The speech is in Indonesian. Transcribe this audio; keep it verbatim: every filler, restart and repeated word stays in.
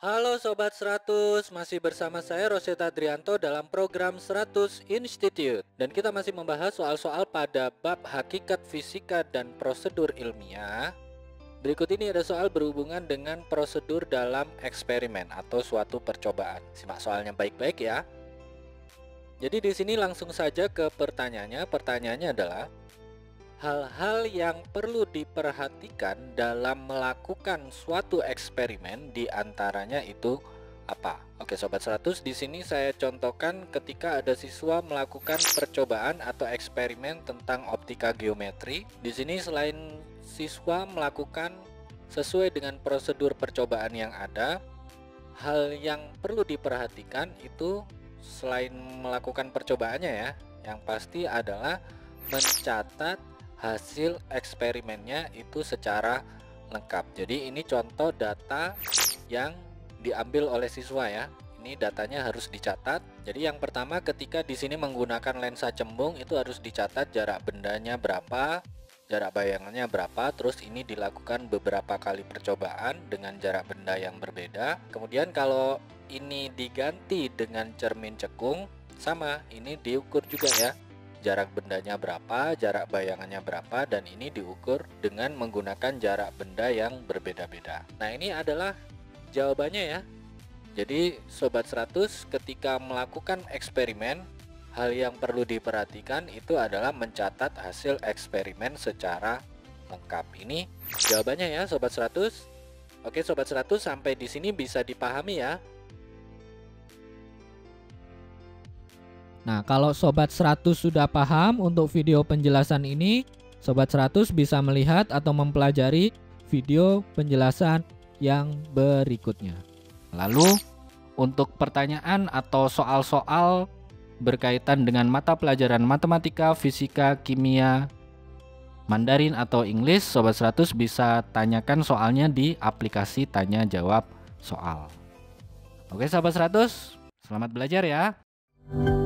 Halo Sobat Seratus, masih bersama saya Rosetta Drianto dalam program Seratus Institute. Dan kita masih membahas soal-soal pada bab hakikat fisika dan prosedur ilmiah. Berikut ini ada soal berhubungan dengan prosedur dalam eksperimen atau suatu percobaan. Simak soalnya baik-baik ya. Jadi di sini langsung saja ke pertanyaannya. Pertanyaannya adalah hal-hal yang perlu diperhatikan dalam melakukan suatu eksperimen diantaranya itu apa? Oke Sobat seratus, di sini saya contohkan ketika ada siswa melakukan percobaan atau eksperimen tentang optika geometri. Di sini selain siswa melakukan sesuai dengan prosedur percobaan yang ada, hal yang perlu diperhatikan itu selain melakukan percobaannya ya, yang pasti adalah mencatat hasil eksperimennya itu secara lengkap. Jadi ini contoh data yang diambil oleh siswa ya. Ini datanya harus dicatat. Jadi yang pertama ketika di sini menggunakan lensa cembung itu harus dicatat jarak bendanya berapa, jarak bayangannya berapa. Terus ini dilakukan beberapa kali percobaan dengan jarak benda yang berbeda. Kemudian kalau ini diganti dengan cermin cekung, sama, ini diukur juga ya. Jarak bendanya berapa, jarak bayangannya berapa, dan ini diukur dengan menggunakan jarak benda yang berbeda-beda. Nah ini adalah jawabannya ya. Jadi Sobat seratus, ketika melakukan eksperimen, hal yang perlu diperhatikan itu adalah mencatat hasil eksperimen secara lengkap. Ini jawabannya ya Sobat seratus. Oke Sobat seratus, sampai di sini bisa dipahami ya. Nah, kalau Sobat seratus sudah paham untuk video penjelasan ini, Sobat seratus bisa melihat atau mempelajari video penjelasan yang berikutnya. Lalu, untuk pertanyaan atau soal-soal berkaitan dengan mata pelajaran matematika, fisika, kimia, Mandarin atau Inggris, Sobat seratus bisa tanyakan soalnya di aplikasi Tanya Jawab Soal. Oke, Sobat seratus, selamat belajar ya.